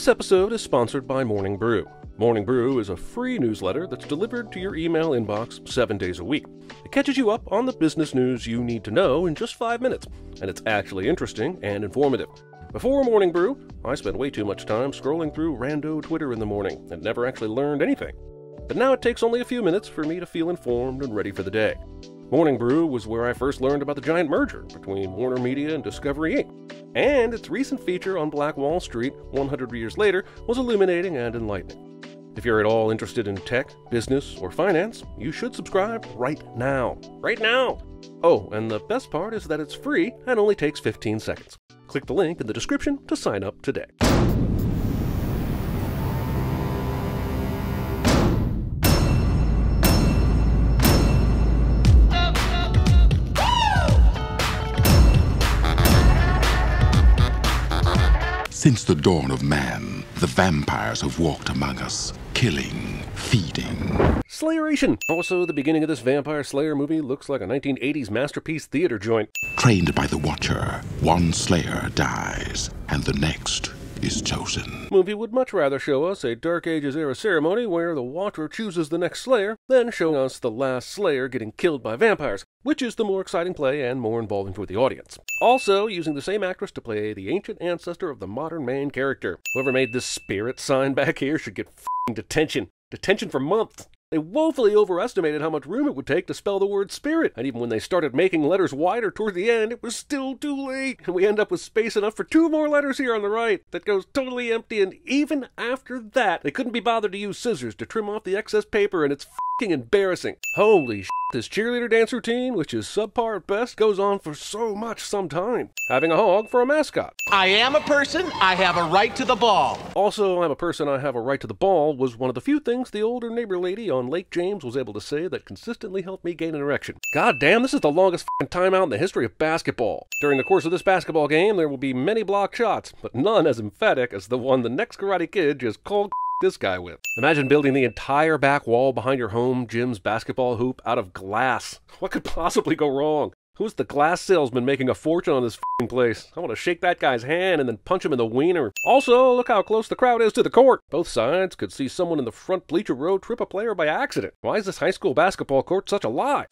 This episode is sponsored by Morning Brew. Morning Brew is a free newsletter that's delivered to your email inbox 7 days a week. It catches you up on the business news you need to know in just 5 minutes, and it's actually interesting and informative. Before Morning Brew, I spent way too much time scrolling through rando Twitter in the morning and never actually learned anything. But now it takes only a few minutes for me to feel informed and ready for the day. Morning Brew was where I first learned about the giant merger between Warner Media and Discovery, Inc., and its recent feature on Black Wall Street 100 years later was illuminating and enlightening. If you're at all interested in tech, business, or finance, you should subscribe right now. Right now! Oh, and the best part is that it's free and only takes 15 seconds. Click the link in the description to sign up today. Since the dawn of man, the vampires have walked among us, killing, feeding. Slayeration! Also, the beginning of this Vampire Slayer movie looks like a 1980s masterpiece theater joint. Trained by the Watcher, one Slayer dies, and the next is chosen. Movie would much rather show us a Dark Ages-era ceremony where the Watcher chooses the next Slayer than showing us the last Slayer getting killed by vampires, which is the more exciting play and more involving for the audience. Also, using the same actress to play the ancient ancestor of the modern main character. Whoever made this spirit sign back here should get f***ing detention. Detention for months. They woefully overestimated how much room it would take to spell the word spirit, and even when they started making letters wider toward the end, it was still too late, and we end up with space enough for 2 more letters here on the right that goes totally empty, and even after that, they couldn't be bothered to use scissors to trim off the excess paper, and it's f***ing embarrassing. Holy shit, this cheerleader dance routine, which is subpar at best, goes on for so much some time. Having a hog for a mascot. I am a person, I have a right to the ball. Also, I'm a person, I have a right to the ball was one of the few things the older neighbor lady on Lake James was able to say that consistently helped me gain an erection. God damn, this is the longest f***ing timeout in the history of basketball. During the course of this basketball game, there will be many blocked shots, but none as emphatic as the one the next Karate Kid just cold this guy with. Imagine building the entire back wall behind your home gym's basketball hoop out of glass. What could possibly go wrong? Who's the glass salesman making a fortune on this f***ing place? I want to shake that guy's hand and then punch him in the wiener. Also, look how close the crowd is to the court. Both sides could see someone in the front bleacher row trip a player by accident. Why is this high school basketball court such a lie?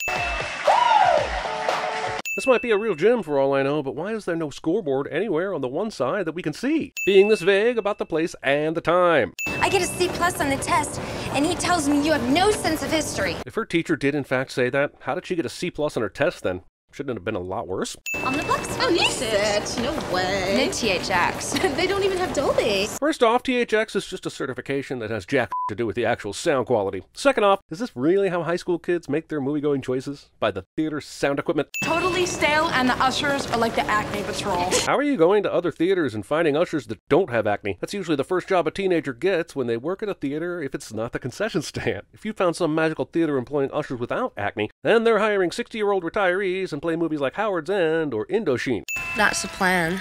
This might be a real gym for all I know, but why is there no scoreboard anywhere on the one side that we can see? Being this vague about the place and the time. I get a C+ on the test, and he tells me you have no sense of history. If her teacher did in fact say that, how did she get a C+ on her test then? Shouldn't it have been a lot worse? On the books. Oh, you sit. No way. No THX. They don't even have Dolby. First off, THX is just a certification that has jack to do with the actual sound quality. Second off, is this really how high school kids make their movie-going choices? By the theater sound equipment? Totally stale, and the ushers are like the acne patrol. How are you going to other theaters and finding ushers that don't have acne? That's usually the first job a teenager gets when they work at a theater if it's not the concession stand. If you found some magical theater employing ushers without acne, then they're hiring 60-year-old retirees and play movies like Howard's End or Indochine. That's the plan.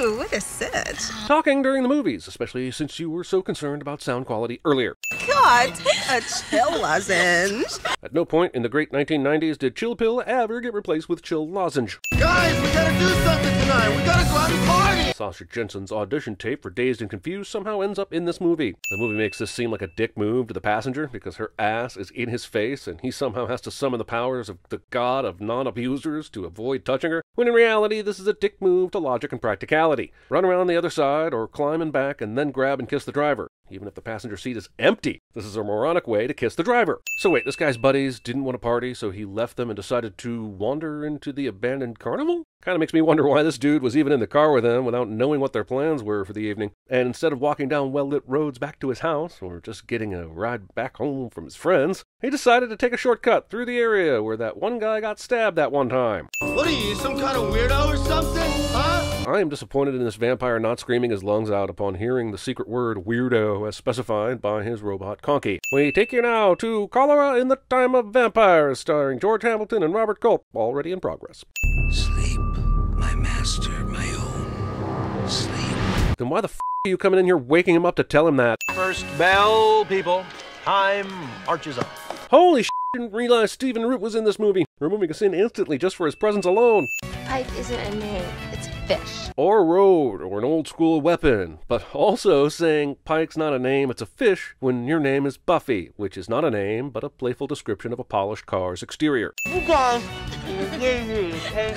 Ooh, what a sit. Talking during the movies, especially since you were so concerned about sound quality earlier. God, a chill lozenge. At no point in the great 1990s did chill pill ever get replaced with chill lozenge. Guys, we gotta do something tonight. We gotta go out and party. Sasha Jensen's audition tape for Dazed and Confused somehow ends up in this movie. The movie makes this seem like a dick move to the passenger because her ass is in his face and he somehow has to summon the powers of the god of non-abusers to avoid touching her, when in reality this is a dick move to logic and practicality. Run around the other side or climb in back and then grab and kiss the driver. Even if the passenger seat is empty, this is a moronic way to kiss the driver. So wait, this guy's buddies didn't want to party, so he left them and decided to wander into the abandoned carnival? Kind of makes me wonder why this dude was even in the car with them without knowing what their plans were for the evening. And instead of walking down well-lit roads back to his house, or just getting a ride back home from his friends, he decided to take a shortcut through the area where that one guy got stabbed that one time. What are you, some kind of weirdo or something, huh? I am disappointed in this vampire not screaming his lungs out upon hearing the secret word weirdo as specified by his robot conky. We take you now to Cholera in the Time of Vampires, starring George Hamilton and Robert Culp, already in progress. Sleep, my master, my own. Sleep. Then why the f*** are you coming in here waking him up to tell him that? First bell, people. Time marches up. Holy sh**, I didn't realize Steven Root was in this movie. Removing a sin instantly just for his presence alone. Pipe isn't a name, it's fish. Or a road, or an old school weapon. But also saying pike's not a name, it's a fish, when your name is Buffy, which is not a name, but a playful description of a polished car's exterior. You guys, you're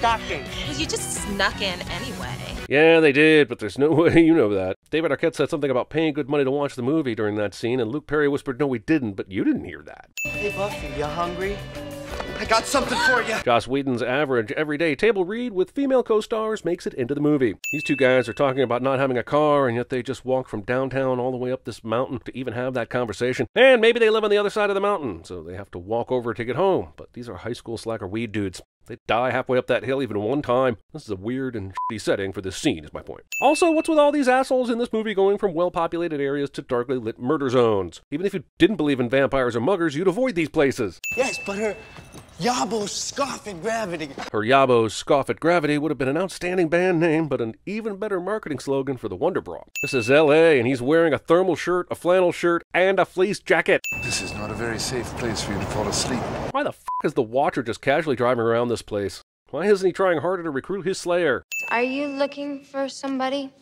shocking. You just snuck in anyway. Yeah, they did, but there's no way you know that. David Arquette said something about paying good money to watch the movie during that scene, and Luke Perry whispered, no, we didn't, but you didn't hear that. Hey, Buffy, you hungry? I got something for you. Joss Whedon's average everyday table read with female co-stars makes it into the movie. These two guys are talking about not having a car, and yet they just walk from downtown all the way up this mountain to even have that conversation. And maybe they live on the other side of the mountain, so they have to walk over to get home. But these are high school slacker weed dudes. They die halfway up that hill even one time. This is a weird and shitty setting for this scene, is my point. Also, what's with all these assholes in this movie going from well-populated areas to darkly lit murder zones? Even if you didn't believe in vampires or muggers, you'd avoid these places. Yes, but her yabos scoff at gravity. Her yabos scoff at gravity would have been an outstanding band name, but an even better marketing slogan for the Wonderbra. This is L.A., and he's wearing a thermal shirt, a flannel shirt, and a fleece jacket. This is not a very safe place for you to fall asleep. Why the f*** is the Watcher just casually driving around this place? Why isn't he trying harder to recruit his Slayer? Are you looking for somebody?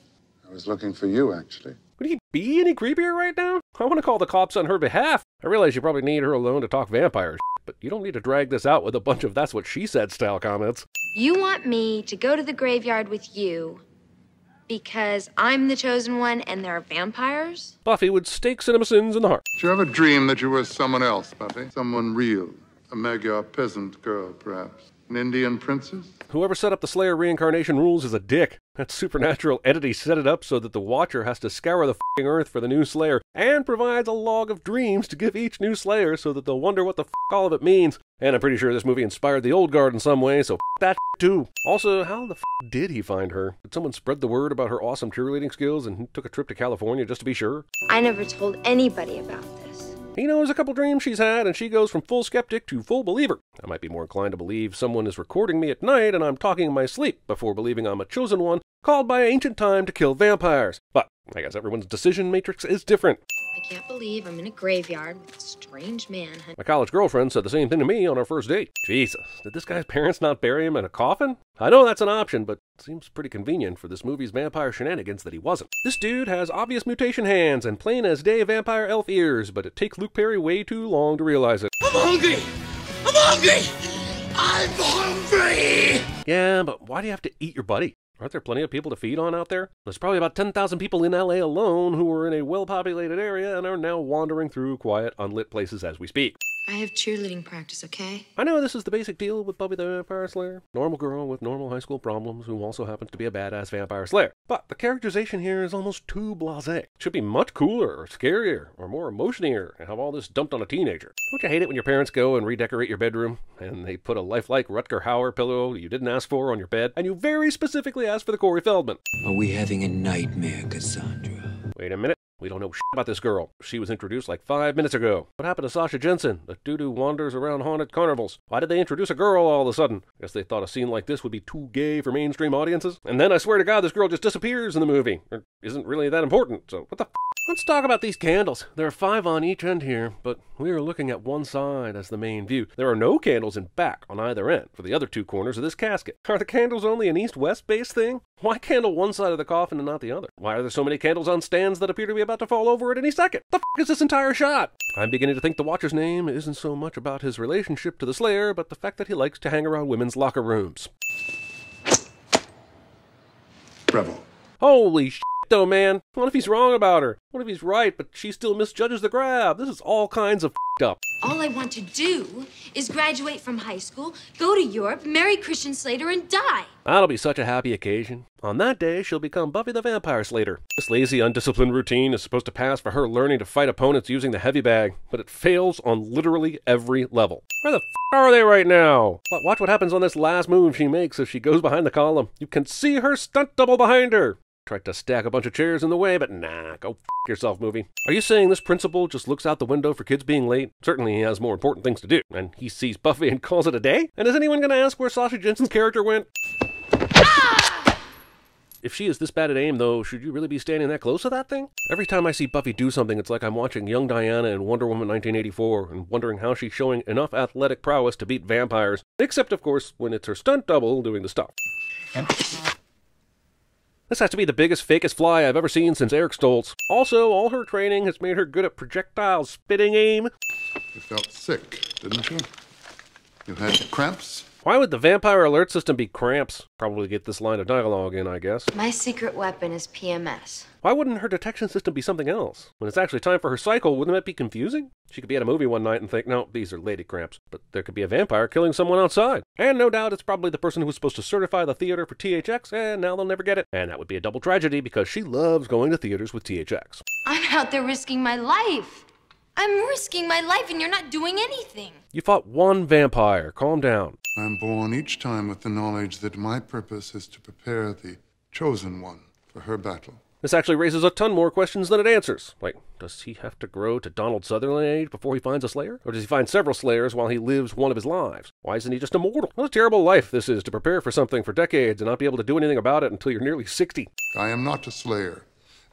I was looking for you, actually. Would he be any creepier right now? I want to call the cops on her behalf. I realize you probably need her alone to talk vampires, but you don't need to drag this out with a bunch of that's what she said style comments. You want me to go to the graveyard with you because I'm the chosen one and there are vampires? Buffy would stake CinemaSins in the heart. Did you ever dream that you were someone else, Buffy? Someone real. A Magyar peasant girl, perhaps. An Indian princess? Whoever set up the Slayer reincarnation rules is a dick. That supernatural entity set it up so that the Watcher has to scour the f***ing earth for the new Slayer, and provides a log of dreams to give each new Slayer so that they'll wonder what the f*** all of it means. And I'm pretty sure this movie inspired the Old Guard in some way, so f*** that shit too. Also, how the f*** did he find her? Did someone spread the word about her awesome cheerleading skills and took a trip to California just to be sure? I never told anybody about this. He knows a couple dreams she's had, and she goes from full skeptic to full believer. I might be more inclined to believe someone is recording me at night and I'm talking in my sleep before believing I'm a chosen one called by ancient time to kill vampires. But I guess everyone's decision matrix is different. I can't believe I'm in a graveyard with a strange man. My college girlfriend said the same thing to me on our first date. Jesus, did this guy's parents not bury him in a coffin? I know that's an option, but it seems pretty convenient for this movie's vampire shenanigans that he wasn't. This dude has obvious mutation hands and plain as day vampire elf ears, but it takes Luke Perry way too long to realize it. I'm hungry! I'm hungry! I'm hungry! Yeah, but why do you have to eat your buddy? Aren't there plenty of people to feed on out there? There's probably about 10,000 people in LA alone who are in a well-populated area and are now wandering through quiet, unlit places as we speak. I have cheerleading practice, okay? I know this is the basic deal with Buffy the Vampire Slayer. Normal girl with normal high school problems who also happens to be a badass vampire slayer. But the characterization here is almost too blasé. It should be much cooler or scarier or more emotionier and have all this dumped on a teenager. Don't you hate it when your parents go and redecorate your bedroom and they put a lifelike Rutger Hauer pillow you didn't ask for on your bed and you very specifically asked for the Corey Feldman? Are we having a nightmare, Cassandra? Wait a minute. We don't know shit about this girl. She was introduced like 5 minutes ago. What happened to Sasha Jensen, the dude who wanders around haunted carnivals? Why did they introduce a girl all of a sudden? I guess they thought a scene like this would be too gay for mainstream audiences. And then I swear to God, this girl just disappears in the movie. Or isn't really that important, so what the f***? Let's talk about these candles. There are 5 on each end here, but we are looking at one side as the main view. There are no candles in back on either end for the other 2 corners of this casket. Are the candles only an east-west based thing? Why candle one side of the coffin and not the other? Why are there so many candles on stands that appear to be about to fall over at any second? The f*** is this entire shot? I'm beginning to think the Watcher's name isn't so much about his relationship to the Slayer, but the fact that he likes to hang around women's locker rooms. Bravo. Holy shit, though, man. What if he's wrong about her? What if he's right, but she still misjudges the grab? This is all kinds of f***ed up. All I want to do is graduate from high school, go to Europe, marry Christian Slater, and die. That'll be such a happy occasion. On that day, she'll become Buffy the Vampire Slater. This lazy, undisciplined routine is supposed to pass for her learning to fight opponents using the heavy bag, but it fails on literally every level. Where the f*** are they right now? But watch what happens on this last move she makes as she goes behind the column. You can see her stunt double behind her. Tried to stack a bunch of chairs in the way, but nah, go f*** yourself, movie. Are you saying this principal just looks out the window for kids being late? Certainly he has more important things to do. And he sees Buffy and calls it a day? And is anyone gonna ask where Sasha Jensen's character went? If she is this bad at aim, though, should you really be standing that close to that thing? Every time I see Buffy do something, it's like I'm watching young Diana in Wonder Woman 1984 and wondering how she's showing enough athletic prowess to beat vampires. Except, of course, when it's her stunt double doing the stuff. This has to be the biggest, fakest fly I've ever seen since Eric Stoltz. Also, all her training has made her good at projectile spitting aim. You felt sick, didn't you? You had cramps? Why would the vampire alert system be cramps? Probably get this line of dialogue in, I guess. My secret weapon is PMS. Why wouldn't her detection system be something else? When it's actually time for her cycle, wouldn't that be confusing? She could be at a movie one night and think, no, these are lady cramps. But there could be a vampire killing someone outside. And no doubt it's probably the person who was supposed to certify the theater for THX, and now they'll never get it. And that would be a double tragedy because she loves going to theaters with THX. I'm out there risking my life. I'm risking my life and you're not doing anything. You fought one vampire. Calm down. I'm born each time with the knowledge that my purpose is to prepare the chosen one for her battle. This actually raises a ton more questions than it answers. Like, does he have to grow to Donald Sutherland age before he finds a slayer? Or does he find several slayers while he lives one of his lives? Why isn't he just immortal? What a terrible life this is, to prepare for something for decades and not be able to do anything about it until you're nearly 60. I am not a slayer,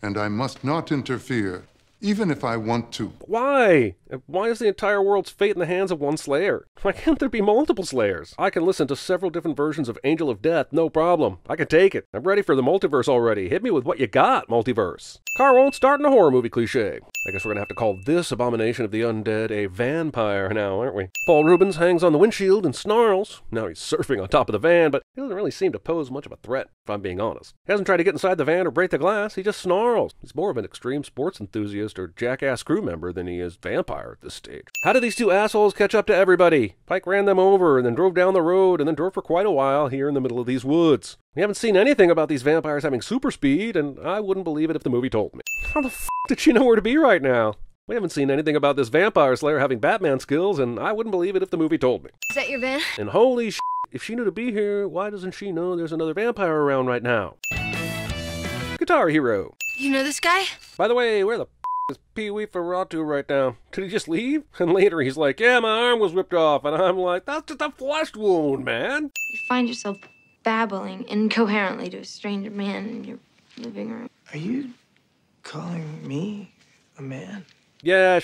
and I must not interfere. Even if I want to. Why? Why is the entire world's fate in the hands of one slayer? Why can't there be multiple slayers? I can listen to several different versions of Angel of Death, no problem. I can take it. I'm ready for the multiverse already. Hit me with what you got, multiverse. Car won't start in a horror movie cliché. I guess we're gonna have to call this abomination of the undead a vampire now, aren't we? Paul Rubens hangs on the windshield and snarls. Now he's surfing on top of the van, but he doesn't really seem to pose much of a threat, if I'm being honest. He hasn't tried to get inside the van or break the glass, he just snarls. He's more of an extreme sports enthusiast or jackass crew member than he is vampire at this stage. How did these two assholes catch up to everybody? Pike ran them over and then drove down the road and then drove for quite a while here in the middle of these woods. We haven't seen anything about these vampires having super speed, and I wouldn't believe it if the movie told me. How the f*** did she know where to be right now? We haven't seen anything about this vampire slayer having Batman skills, and I wouldn't believe it if the movie told me. Is that your van? And holy s***, if she knew to be here, why doesn't she know there's another vampire around right now? Guitar Hero. You know this guy? By the way, where the is Pee-wee Ferratu right now? Did he just leave? And later he's like, yeah, my arm was ripped off. And I'm like, that's just a flesh wound, man. You find yourself babbling incoherently to a stranger man in your living room. Are you calling me a man? Yeah,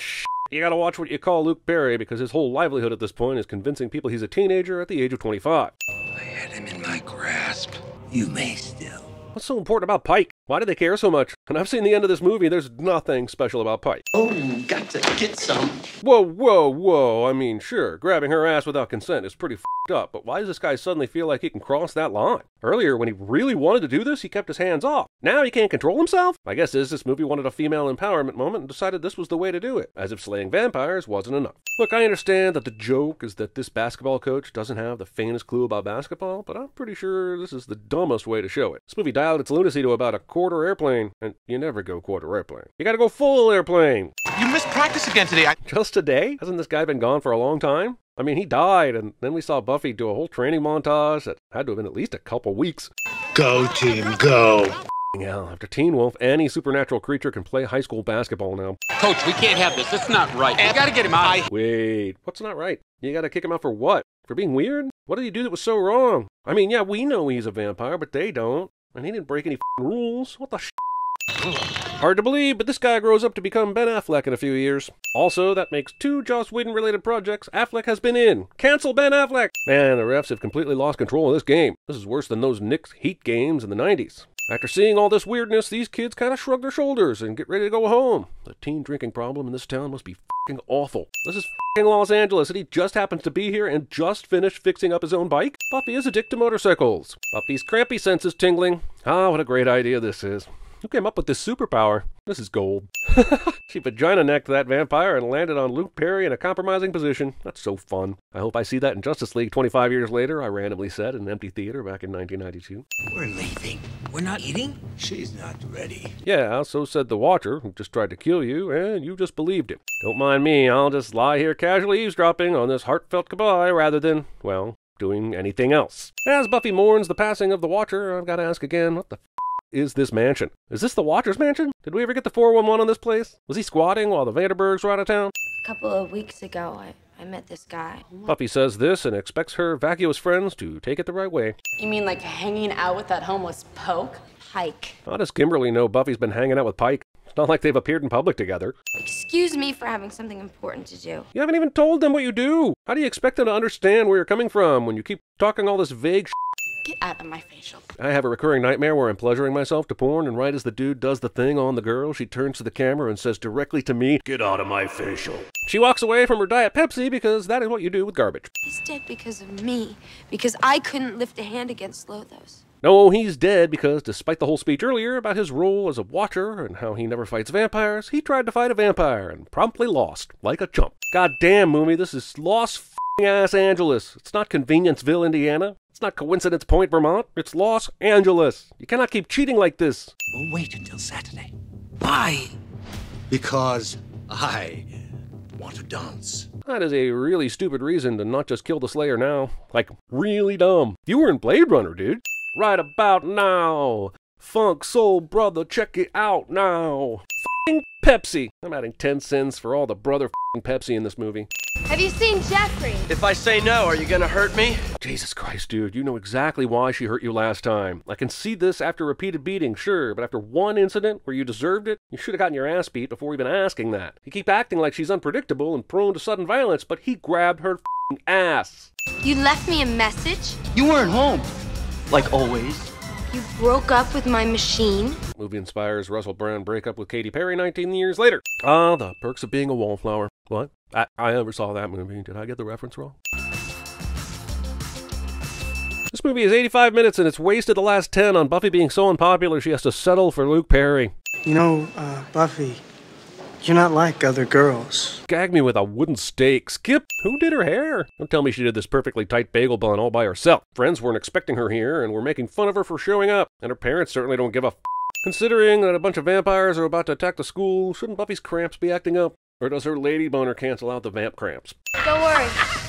you gotta watch what you call Luke Perry, because his whole livelihood at this point is convincing people he's a teenager at the age of 25. I had him in my grasp. You may still. What's so important about Pike? Why do they care so much? And I've seen the end of this movie, there's nothing special about Pike. Oh, got to get some. Whoa, whoa, whoa. I mean, sure, grabbing her ass without consent is pretty f***ed up, but why does this guy suddenly feel like he can cross that line? Earlier, when he really wanted to do this, he kept his hands off. Now he can't control himself? My guess is this movie wanted a female empowerment moment and decided this was the way to do it, as if slaying vampires wasn't enough. Look, I understand that the joke is that this basketball coach doesn't have the faintest clue about basketball, but I'm pretty sure this is the dumbest way to show it. This movie dialed its lunacy to about a quarter airplane, and you never go quarter airplane. You gotta go full airplane. You missed practice again today. Just today? Hasn't this guy been gone for a long time? I mean, he died, and then we saw Buffy do a whole training montage that had to have been at least a couple weeks. Go, team, go. Hell, after Teen Wolf, any supernatural creature can play high school basketball now. Coach, we can't have this. It's not right. We gotta get him out. Wait, what's not right? You gotta kick him out for what? For being weird? What did he do that was so wrong? I mean, yeah, we know he's a vampire, but they don't. And he didn't break any f***ing rules. What the sh**? Hard to believe, but this guy grows up to become Ben Affleck in a few years. Also, that makes two Joss Whedon-related projects Affleck has been in. Cancel Ben Affleck! Man, the refs have completely lost control of this game. This is worse than those Knicks Heat games in the 90s. After seeing all this weirdness, these kids kind of shrug their shoulders and get ready to go home. The teen drinking problem in this town must be f***ing awful. This is f***ing Los Angeles, and he just happens to be here and just finished fixing up his own bike. Buffy is a dick to motorcycles. Buffy's crampy senses tingling. Ah, what a great idea this is. Who came up with this superpower? This is gold. She vagina-necked that vampire and landed on Luke Perry in a compromising position. That's so fun. I hope I see that in Justice League 25 years later, I randomly said in an empty theater back in 1992. We're leaving. We're not eating? She's not ready. Yeah, so said the Watcher, who just tried to kill you, and you just believed him. Don't mind me, I'll just lie here casually eavesdropping on this heartfelt goodbye rather than, well, doing anything else. As Buffy mourns the passing of the Watcher, I've got to ask again, what the f*** is this mansion? Is this the Watcher's mansion? Did we ever get the 411 on this place? Was he squatting while the Vanderbergs were out of town? A couple of weeks ago, I met this guy. Buffy says this and expects her vacuous friends to take it the right way. You mean like hanging out with that homeless poke? Pike. How does Kimberly know Buffy's been hanging out with Pike? It's not like they've appeared in public together. Excuse me for having something important to do. You haven't even told them what you do. How do you expect them to understand where you're coming from when you keep talking all this vague shit? Get out of my facial. I have a recurring nightmare where I'm pleasuring myself to porn, and right as the dude does the thing on the girl, she turns to the camera and says directly to me, "Get out of my facial." She walks away from her Diet Pepsi because that is what you do with garbage. He's dead because of me, because I couldn't lift a hand against Lothos. No, he's dead because despite the whole speech earlier about his role as a watcher and how he never fights vampires, he tried to fight a vampire and promptly lost, like a chump. Goddamn, movie, this is Los F***ing-ass Angeles. It's not Convenienceville, Indiana. It's not Coincidence Point, Vermont. It's Los Angeles. You cannot keep cheating like this. We'll wait until Saturday. Why? Because I want to dance. That is a really stupid reason to not just kill the Slayer now. Like, really dumb. You were in Blade Runner, dude. Right about now. Funk Soul Brother, check it out now. F***ing Pepsi. I'm adding 10 cents for all the brother f***ing Pepsi in this movie. Have you seen Jeffrey? If I say no, are you gonna hurt me? Jesus Christ, dude, you know exactly why she hurt you last time. I can see this after repeated beating, sure, but after one incident where you deserved it, you should have gotten your ass beat before even asking that. You keep acting like she's unpredictable and prone to sudden violence, but he grabbed her f***ing ass. You left me a message? You weren't home. Like always. You broke up with my machine. Movie inspires Russell Brand break up with Katy Perry 19 years later. Ah, the perks of being a wallflower. What? I never saw that movie. Did I get the reference wrong? This movie is 85 minutes and it's wasted the last 10 on Buffy being so unpopular she has to settle for Luke Perry. You know, Buffy, you're not like other girls. Gag me with a wooden stake. Skip, who did her hair? Don't tell me she did this perfectly tight bagel bun all by herself. Friends weren't expecting her here and were making fun of her for showing up. And her parents certainly don't give a f***. Considering that a bunch of vampires are about to attack the school, shouldn't Buffy's cramps be acting up? Or does her lady boner cancel out the vamp cramps? Don't worry.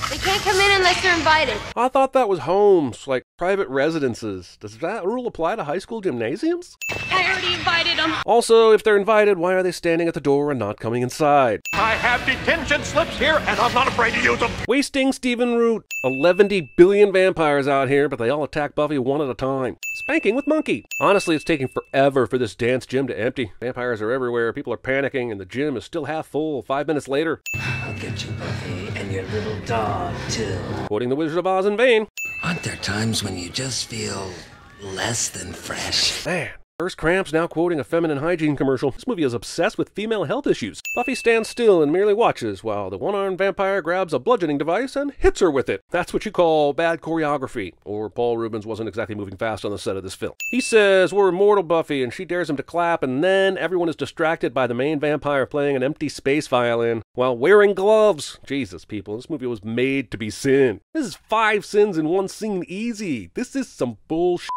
They can't come in unless they're invited. I thought that was homes, like private residences. Does that rule apply to high school gymnasiums? I already invited them. Also, if they're invited, why are they standing at the door and not coming inside? I have detention slips here, and I'm not afraid to use them. Wasting Steven Root. 11 billion vampires out here, but they all attack Buffy one at a time. Spanking with Monkey. Honestly, it's taking forever for this dance gym to empty. Vampires are everywhere, people are panicking, and the gym is still half full 5 minutes later. I'll get you, Buffy, and your little dog. Quoting the Wizard of Oz in vain. Aren't there times when you just feel less than fresh? Man, first cramps, now quoting a feminine hygiene commercial. This movie is obsessed with female health issues. Buffy stands still and merely watches while the one-armed vampire grabs a bludgeoning device and hits her with it. That's what you call bad choreography, or Paul Rubens wasn't exactly moving fast on the set of this film. He says, "We're immortal, Buffy," and she dares him to clap, and then everyone is distracted by the main vampire playing an empty space violin while wearing gloves. Jesus, people, this movie was made to be sin. This is 5 sins in one scene easy. This is some bullshit.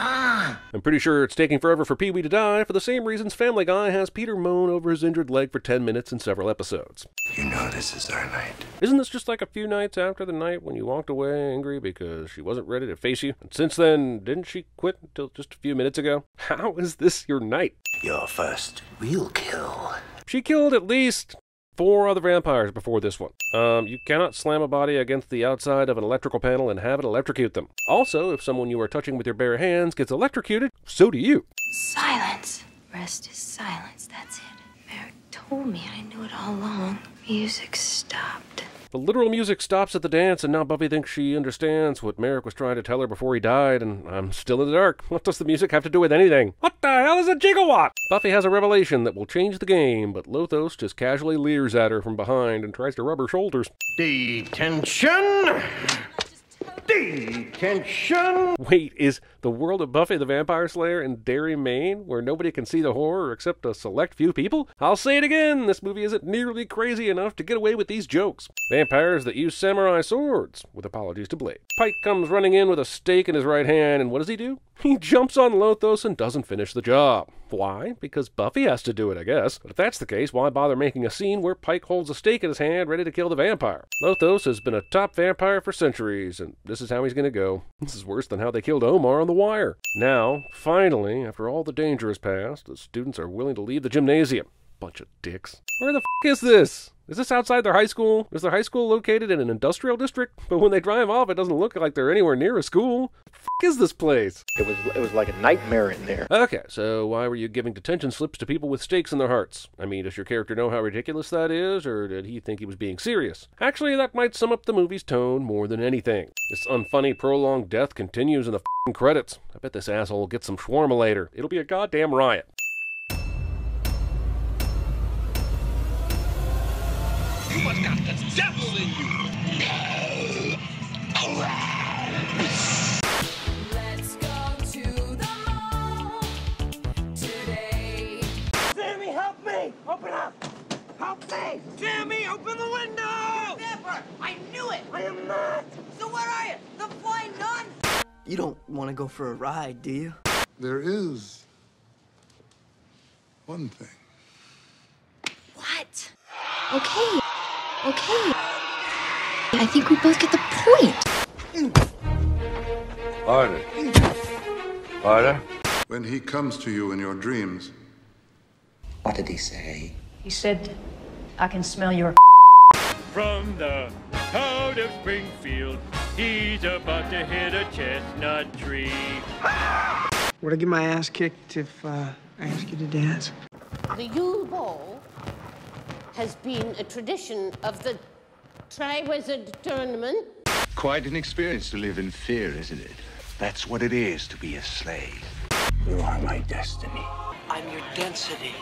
I'm pretty sure it's taking forever for Pee-wee to die for the same reasons Family Guy has Peter moan over his injured leg for 10 minutes in several episodes. You know this is our night. Isn't this just like a few nights after the night when you walked away angry because she wasn't ready to face you? And since then, didn't she quit until just a few minutes ago? How is this your night? Your first real kill. She killed at least 4 other vampires before this one. You cannot slam a body against the outside of an electrical panel and have it electrocute them. Also, if someone you are touching with your bare hands gets electrocuted, so do you. Silence. Rest is silence, that's it. Merrick told me, I knew it all along. Music stopped. The literal music stops at the dance, and now Buffy thinks she understands what Merrick was trying to tell her before he died, and I'm still in the dark. What does the music have to do with anything? What the hell is a gigawatt? Buffy has a revelation that will change the game, but Lothos just casually leers at her from behind and tries to rub her shoulders. Detention! Detention! Wait, is the world of Buffy the Vampire Slayer in Derry, Maine, where nobody can see the horror except a select few people? I'll say it again, this movie isn't nearly crazy enough to get away with these jokes. Vampires that use samurai swords, with apologies to Blade. Pike comes running in with a stake in his right hand, and what does he do? He jumps on Lothos and doesn't finish the job. Why? Because Buffy has to do it, I guess. But if that's the case, why bother making a scene where Pike holds a stake in his hand ready to kill the vampire? Lothos has been a top vampire for centuries, and this is how he's gonna go. This is worse than how they killed Omar on The Wire. Now, finally, after all the danger has passed, the students are willing to leave the gymnasium. Bunch of dicks. Where the f*** is this? Is this outside their high school? Is their high school located in an industrial district? But when they drive off, it doesn't look like they're anywhere near a school. F is this place? It was like a nightmare in there. Okay, so why were you giving detention slips to people with stakes in their hearts? I mean, does your character know how ridiculous that is, or did he think he was being serious? Actually, that might sum up the movie's tone more than anything. This unfunny prolonged death continues in the f***ing credits. I bet this asshole will get some shawarma later. It'll be a goddamn riot. You must got the devil in you. All right. Let's go to the mall today. Sammy, help me! Open up! Help me! Sammy, open the window! Never! I knew it! I am not! So where are you? The flying nun? You don't want to go for a ride, do you? There is one thing. What? Okay. Okay. I think we both get the point. Harder. Harder. When he comes to you in your dreams. What did he say? He said, I can smell your from the town of Springfield. He's about to hit a chestnut tree. Would I get my ass kicked if I asked you to dance? The Yule Ball has been a tradition of the Tri-Wizard Tournament. Quite an experience to live in fear, isn't it? That's what it is to be a slave. You are my destiny. I'm your density.